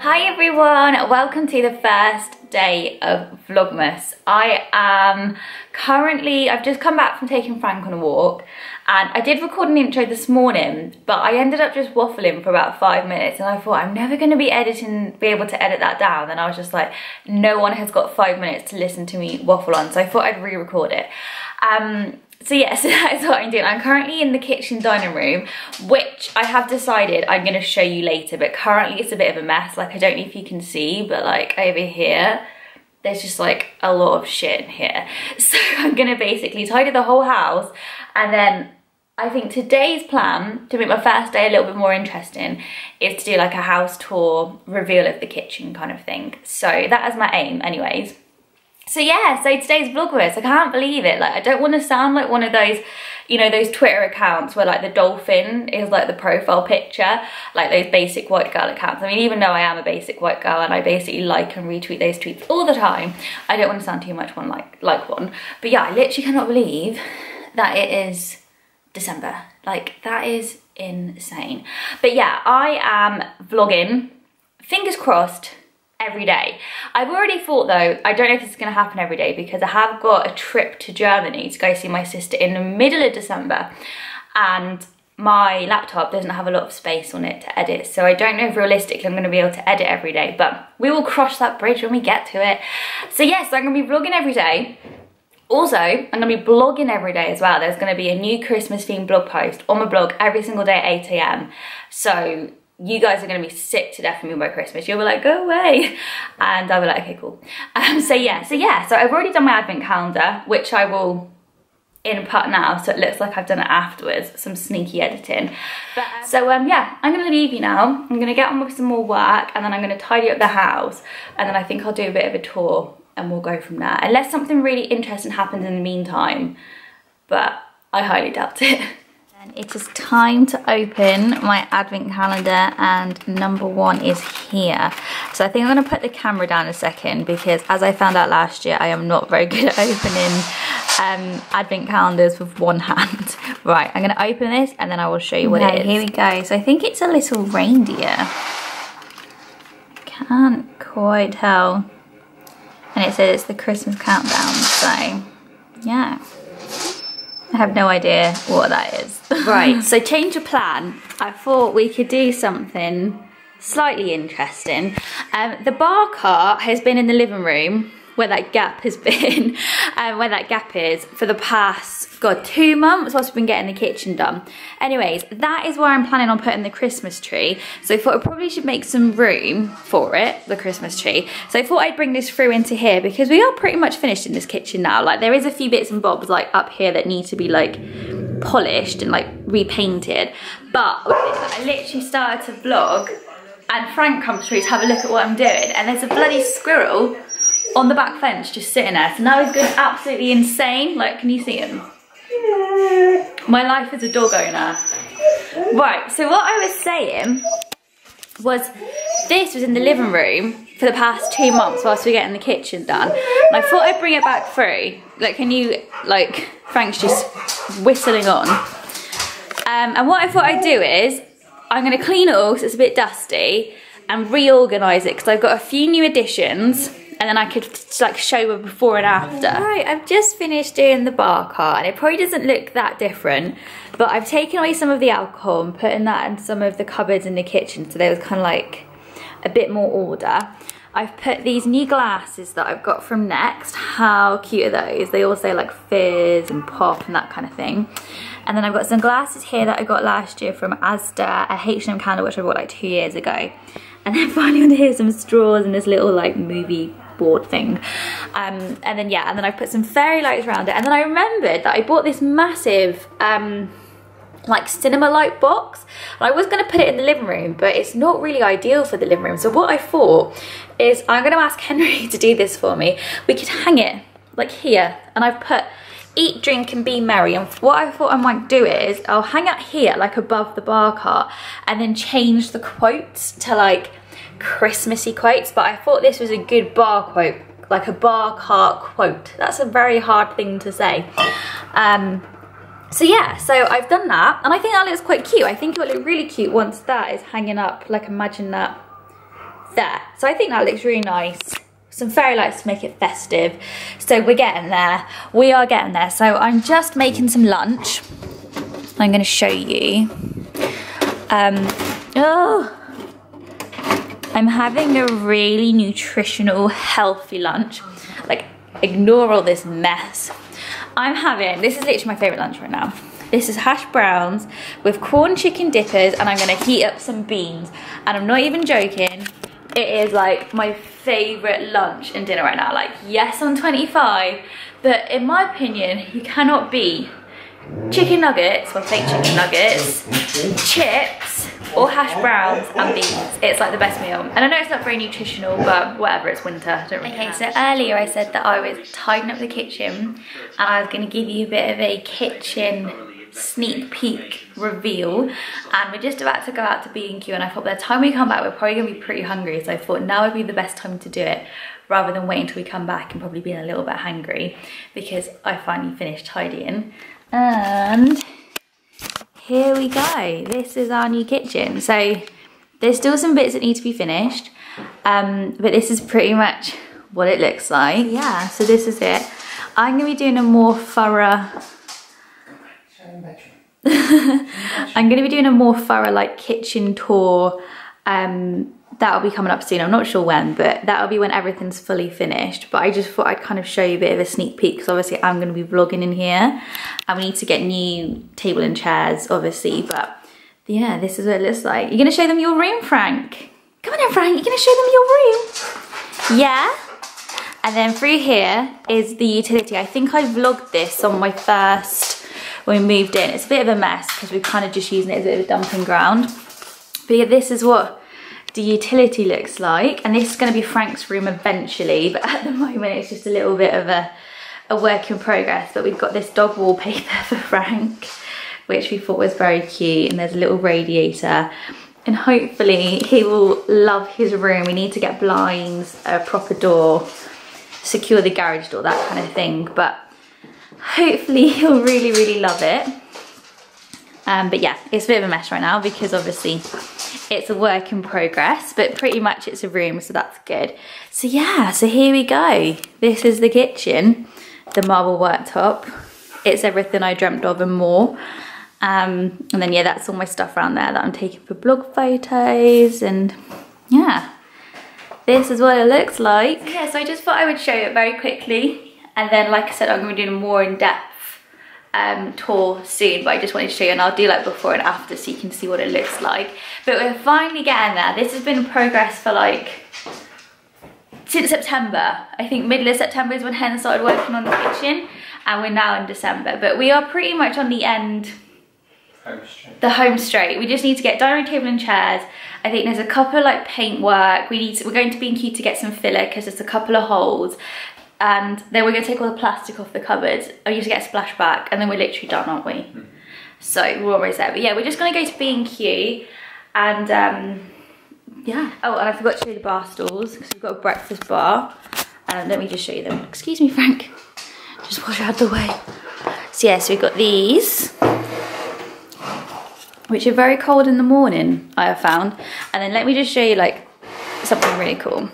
Hi everyone, welcome to the first day of Vlogmas. I am currently, I've just come back from taking Frank on a walk, and I did record an intro this morning, but I ended up just waffling for about 5 minutes, and I thought I'm never going to be able to edit that down. And I was just like, no one has got 5 minutes to listen to me waffle on, so I thought I'd re-record it. So yeah, so that's what I'm doing. I'm currently in the kitchen dining room, which I have decided I'm going to show you later, but currently it's a bit of a mess. Like, I don't know if you can see, but like over here, there's just like a lot of shit in here. So I'm going to basically tidy the whole house, and then I think today's plan to make my first day a little bit more interesting is to do like a house tour, reveal of the kitchen kind of thing. So that is my aim anyways. So yeah, so today's Vlogmas, I can't believe it. Like, I don't want to sound like one of those, you know, those Twitter accounts where like the dolphin is like the profile picture, like those basic white girl accounts. I mean, even though I am a basic white girl and I basically like and retweet those tweets all the time, I don't want to sound too much one like one. But yeah, I literally cannot believe that it is December. Like, that is insane. But yeah, I am vlogging, fingers crossed, every day. I've already thought though, I don't know if this is going to happen every day, because I have got a trip to Germany to go see my sister in the middle of December, and my laptop doesn't have a lot of space on it to edit, so I don't know if realistically I'm going to be able to edit every day, but we will cross that bridge when we get to it. So yes, I'm going to be vlogging every day. Also, I'm going to be blogging every day as well. There's going to be a new Christmas themed blog post on my blog every single day at 8 a.m. so you guys are going to be sick to death of me by Christmas. You'll be like, go away. And I'll be like, okay, cool. So I've already done my advent calendar, which I will input now, so it looks like I've done it afterwards. Some sneaky editing. But, yeah, I'm going to leave you now. I'm going to get on with some more work, and then I'm going to tidy up the house. And then I think I'll do a bit of a tour, and we'll go from there. Unless something really interesting happens in the meantime. But I highly doubt it. And it is time to open my advent calendar, and number one is here. So I think I'm going to put the camera down a second, because as I found out last year, I am not very good at opening advent calendars with one hand. Right, I'm going to open this and then I will show you what it is. Here we go. So I think it's a little reindeer. Can't quite tell. And it says it's the Christmas countdown, so yeah. I have no idea what that is. Right, so change of plan. I thought we could do something slightly interesting. The bar cart has been in the living room where that gap has been, where that gap is, for the past, God, 2 months whilst we've been getting the kitchen done. Anyways, that is where I'm planning on putting the Christmas tree. So I thought I probably should make some room for it, the Christmas tree. So I thought I'd bring this through into here, because we are pretty much finished in this kitchen now. Like, there is a few bits and bobs like up here that need to be like polished and like repainted. But I literally started to vlog and Frank comes through to have a look at what I'm doing, and there's a bloody squirrel on the back fence just sitting there. So now he's going absolutely insane. Like, can you see him? My life as a dog owner. Right, so what I was saying was, this was in the living room for the past 2 months whilst we're getting the kitchen done, and I thought I'd bring it back through. Like, can you, like, Frank's just whistling on. And what I thought I'd do is, I'm going to clean it all so it's a bit dusty and reorganise it, because I've got a few new additions. And then I could like show her before and after. Right, I've just finished doing the bar cart, and it probably doesn't look that different, but I've taken away some of the alcohol and putting that in some of the cupboards in the kitchen, so there was kind of like a bit more order. I've put these new glasses that I've got from Next. How cute are those? They all say like fizz and pop and that kind of thing. And then I've got some glasses here that I got last year from Asda, a H&M candle which I bought like 2 years ago. And then finally under here some straws and this little like movie board thing, and then yeah, and then I put some fairy lights around it. And then I remembered that I bought this massive like cinema light box, and I was going to put it in the living room, but it's not really ideal for the living room. So what I thought is, I'm going to ask Henry to do this for me. We could hang it like here, and I've put eat, drink and be merry. And what I thought I might do is, I'll hang out here like above the bar cart, and then change the quotes to like Christmassy quotes. But I thought this was a good bar quote, like a bar cart quote. That's a very hard thing to say. So yeah, so I've done that, and I think that looks quite cute. I think it would look really cute once that is hanging up. Like, imagine that there. So I think that looks really nice. Some fairy lights to make it festive. So we're getting there. We are getting there. So I'm just making some lunch. I'm gonna show you. I'm having a really nutritional, healthy lunch. Like, ignore all this mess. I'm having, this is literally my favourite lunch right now. This is hash browns with corn chicken dippers, and I'm gonna heat up some beans. And I'm not even joking, it is like my favourite lunch and dinner right now. Like, yes, I'm 25, but in my opinion, you cannot beat chicken nuggets, or fake chicken nuggets, chips, or hash browns and beans. It's like the best meal. And I know it's not very nutritional, but whatever, it's winter. I don't really care. Okay, so earlier I said that I was tidying up the kitchen, and I was going to give you a bit of a kitchen sneak peek reveal, and we're just about to go out to B&Q, and I thought by the time we come back we're probably going to be pretty hungry, so I thought now would be the best time to do it rather than wait until we come back and probably being a little bit hangry, because I finally finished tidying. And here we go, this is our new kitchen. So there's still some bits that need to be finished, but this is pretty much what it looks like. Yeah, so this is it. I'm going to be doing a more thorough like kitchen tour. That'll be coming up soon. I'm not sure when, but that'll be when everything's fully finished. But I just thought I'd kind of show you a bit of a sneak peek, because obviously I'm going to be vlogging in here, and we need to get new table and chairs, obviously. But yeah, this is what it looks like. You're going to show them your room, Frank? Come on in, Frank, you're going to show them your room? Yeah? And then through here is the utility. I think I vlogged this on my first, when we moved in. It's a bit of a mess because we're kind of just using it as a bit of a dumping ground. But yeah, this is what the utility looks like, and this is going to be Frank's room eventually, but at the moment it's just a little bit of a work in progress. But we've got this dog wallpaper for Frank, which we thought was very cute, and there's a little radiator, and hopefully he will love his room. We need to get blinds, a proper door, secure the garage door, that kind of thing, but hopefully he'll really, really love it. But yeah, it's a bit of a mess right now because obviously it's a work in progress, but pretty much it's a room, so that's good. So yeah, so here we go. This is the kitchen, the marble worktop. It's everything I dreamt of and more. And then yeah, that's all my stuff around there that I'm taking for blog photos, and yeah, this is what it looks like. So yeah, so I just thought I would show it very quickly. And then, like I said, I'm going to be doing a more in-depth tour soon, but I just wanted to show you, and I'll do like before and after so you can see what it looks like. But we're finally getting there. This has been in progress for like, since September. I think middle of September is when Hen started working on the kitchen, and we're now in December. But we are pretty much on the end, the home straight. We just need to get dining table and chairs. I think there's a couple of like paint work. We're going to B&Q to get some filler because there's a couple of holes. And then we're going to take all the plastic off the cupboards. I used to get a splash back, and then we're literally done, aren't we? So we're almost there. But yeah, we're just going to go to B&Q, and yeah. Oh, and I forgot to show you the bar stools, because we've got a breakfast bar. Let me just show you them. Excuse me, Frank. Just wash out the way. So yeah, so we've got these, which are very cold in the morning, I have found. And then let me just show you like something really cool.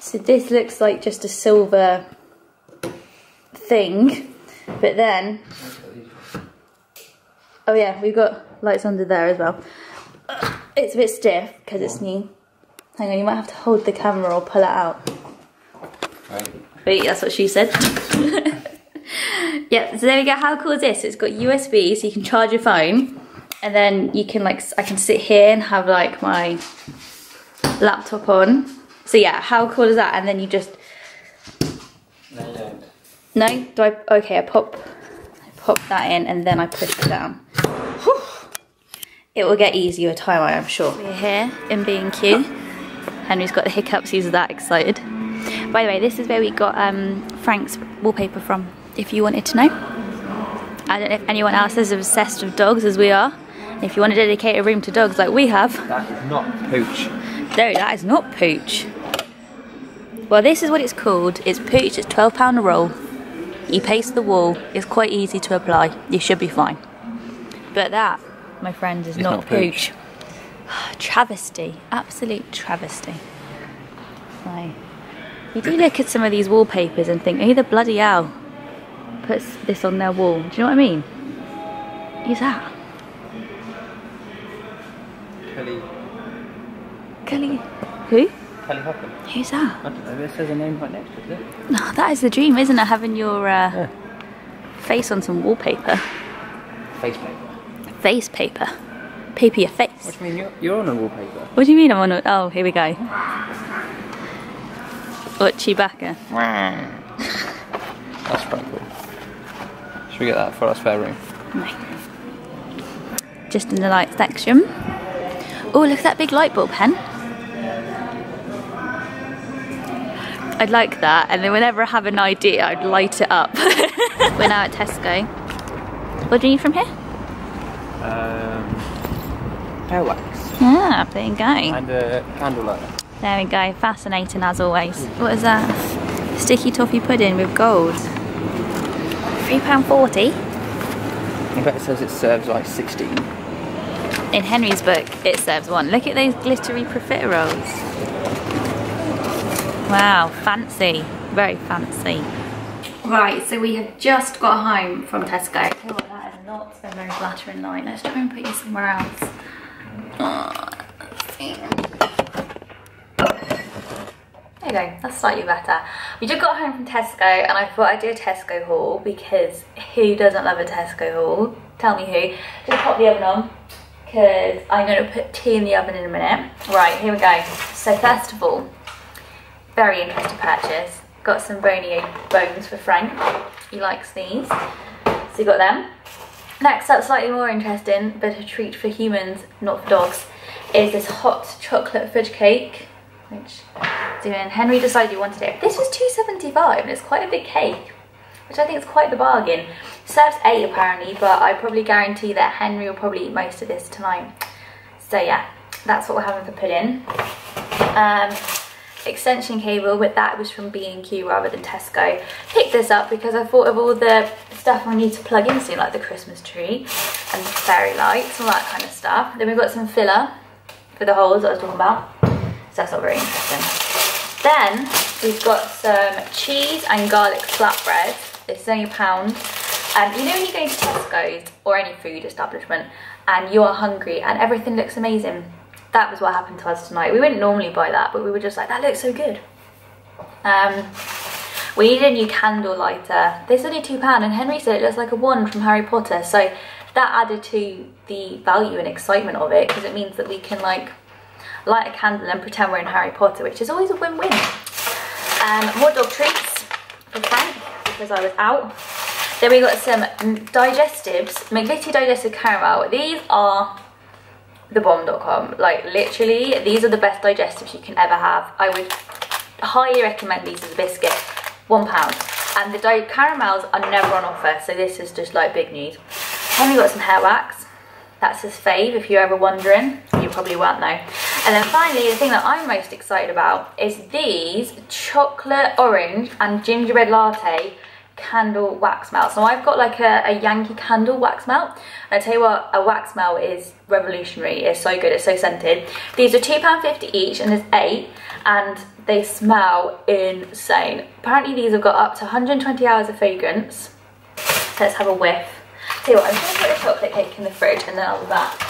So this looks like just a silver thing, but then, oh yeah, we've got lights under there as well. It's a bit stiff because it's new. Hang on, you might have to hold the camera or pull it out. Wait, that's what she said. Yeah, so there we go. How cool is this? It's got USB, so you can charge your phone, and then you can like, I can sit here and have like my laptop on. So yeah, how cool is that? And then you just... No? Do I... Okay, I pop that in, and then I push it down. Whew. It will get easier time, I am sure. We're here in B&Q. Henry's got the hiccups, he's that excited. By the way, this is where we got Frank's wallpaper from, if you wanted to know. I don't know if anyone else is obsessed with dogs as we are. If you want to dedicate a room to dogs like we have... That is not pooch. No, that is not pooch. Well, this is what it's called. It's pooch. It's £12 a roll. You paste the wall. It's quite easy to apply. You should be fine. But that, my friend, is not pooch. Travesty, absolute travesty. So, you do look at some of these wallpapers and think, who the bloody hell puts this on their wall? Do you know what I mean? Who's that? Kelly. Kelly. Who? Kelly Hoffman. Who's that? I don't know, it says a name right next to it, doesn't it? Oh, that is the dream, isn't it? Having your face on some wallpaper. Face paper. Face paper. Paper your face. What do you mean? You're on a wallpaper. What do you mean I'm on a... Oh, here we go. Or Chewbacca. That's pretty cool. Should we get that for our spare room? No. Just in the light section. Oh, look at that big light bulb, Hen. I'd like that, and then whenever I have an idea, I'd light it up. We're now at Tesco. What do you need from here? Hair wax. Yeah, there you go. And a candle lighter. There we go, fascinating as always. What is that? Sticky toffee pudding with gold. £3.40. I bet it says it serves like 16. In Henry's book, it serves one. Look at those glittery profiteroles. Wow, fancy. Very fancy. Right, so we have just got home from Tesco. Oh, that is not a very flattering light. Let's try and put you somewhere else. Oh, let's see. There you go, that's slightly better. We just got home from Tesco and I thought I'd do a Tesco haul because who doesn't love a Tesco haul? Tell me who. Just pop the oven on because I'm going to put tea in the oven in a minute. Right, here we go. So first of all, very interesting purchase. Got some bones for Frank. He likes these. So you got them. Next up, slightly more interesting, but a treat for humans, not for dogs, is this hot chocolate fudge cake, which Henry decided he wanted it. This was £2.75 and it's quite a big cake, which I think is quite the bargain. Serves 8 apparently, but I probably guarantee that Henry will probably eat most of this tonight. So yeah, that's what we're having for pudding. Extension cable, but that was from B&Q rather than Tesco. Picked this up because I thought of all the stuff I need to plug into, like the Christmas tree and fairy lights, all that kind of stuff. Then we've got some filler for the holes that I was talking about, so that's not very interesting. Then we've got some cheese and garlic flatbread. This is only £1. You know when you go to Tesco's or any food establishment and you are hungry and everything looks amazing? That was what happened to us tonight. We wouldn't normally buy that, but we were just like, that looks so good. We needed a new candle lighter. This is only £2 and Henry said it looks like a wand from Harry Potter. So that added to the value and excitement of it because it means that we can like light a candle and pretend we're in Harry Potter, which is always a win-win. More dog treats for Frank because I was out. Then we got some digestives, McVitie's digestive caramel. These are thebomb.com, like literally these are the best digestives you can ever have. I would highly recommend these as a biscuit, £1, and the caramels are never on offer, so this is just like big news. Then we got some hair wax, that's his fave if you're ever wondering, you probably won't know. And then finally the thing that I'm most excited about is these chocolate orange and gingerbread latte candle wax melt. So I've got like a Yankee candle wax melt, and I tell you what, a wax melt is revolutionary. It's so good, it's so scented. These are £2.50 each and there's 8 and they smell insane. Apparently these have got up to 120 hours of fragrance. Let's have a whiff. Tell you what, I'm just gonna put the chocolate cake in the fridge and then I'll be back.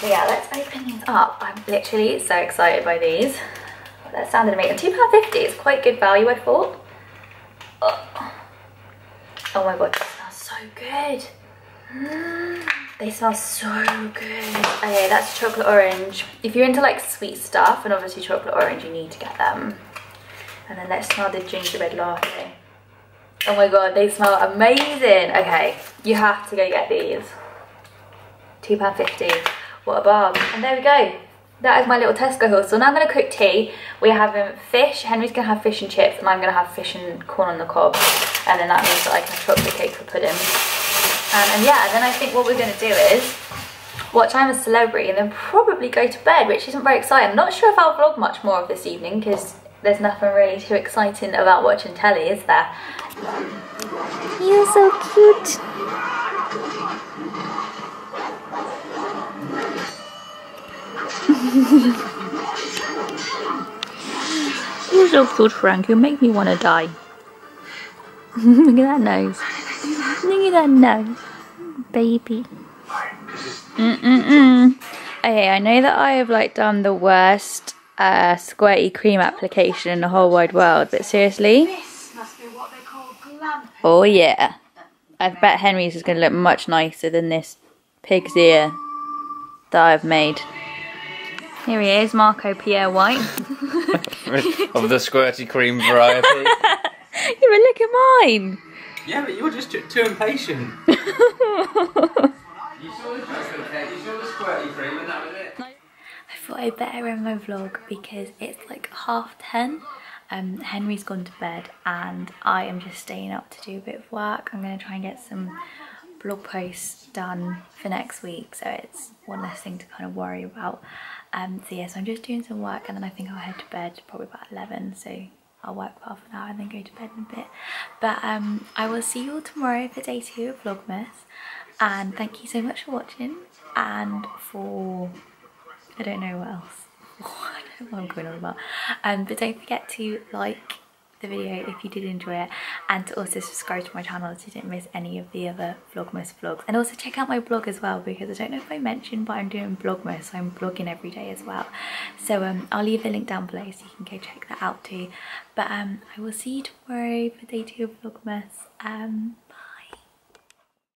So yeah, let's open these up. I'm literally so excited by these. That sounded amazing. £2.50 is quite good value, I thought. Oh my god, they smell so good. They smell so good. Okay, that's chocolate orange. If you're into like sweet stuff, and obviously chocolate orange, you need to get them. And then let's smell the gingerbread latte. Oh my god, they smell amazing. Okay, you have to go get these. £2.50. What a barb. And there we go. That is my little Tesco haul. So now I'm going to cook tea. We're having fish. Henry's going to have fish and chips and I'm going to have fish and corn on the cob. And then that means that I can chop the cake for pudding. And yeah, then I think what we're going to do is watch I'm a Celebrity and then probably go to bed, which isn't very exciting. I'm not sure if I'll vlog much more of this evening because there's nothing really too exciting about watching telly, is there? You're so cute. You're so cute, Frank. You make me want to die. Look at that nose. Look at that nose. Baby. Okay, I know that I have like done the worst squirty cream application in the whole wide world, but seriously? This must be what they call glamping. Oh yeah. I bet Henry's is going to look much nicer than this pig's ear that I've made. Here he is, Marco Pierre White. Of the squirty cream variety. Yeah, but look at mine. Yeah, but you're just too impatient. You saw the chocolate cake, you saw the squirty cream, and that was it. I thought I'd better end my vlog because it's like 10:30. Henry's gone to bed and I am just staying up to do a bit of work. I'm going to try and get some blog posts done for next week, so it's one less thing to kind of worry about. So yeah, so I'm just doing some work and then I think I'll head to bed probably about 11, so I'll work for half an hour and then go to bed in a bit. But I will see you all tomorrow for day 2 of Vlogmas, and thank you so much for watching and for, I don't know what else. I don't know what I'm going on about. But don't forget to like the video if you did enjoy it, and to also subscribe to my channel so you don't miss any of the other Vlogmas vlogs. And also check out my blog as well, because I don't know if I mentioned, but I'm doing Vlogmas, so I'm blogging every day as well. So I'll leave the link down below so you can go check that out too. But I will see you tomorrow for day 2 of Vlogmas.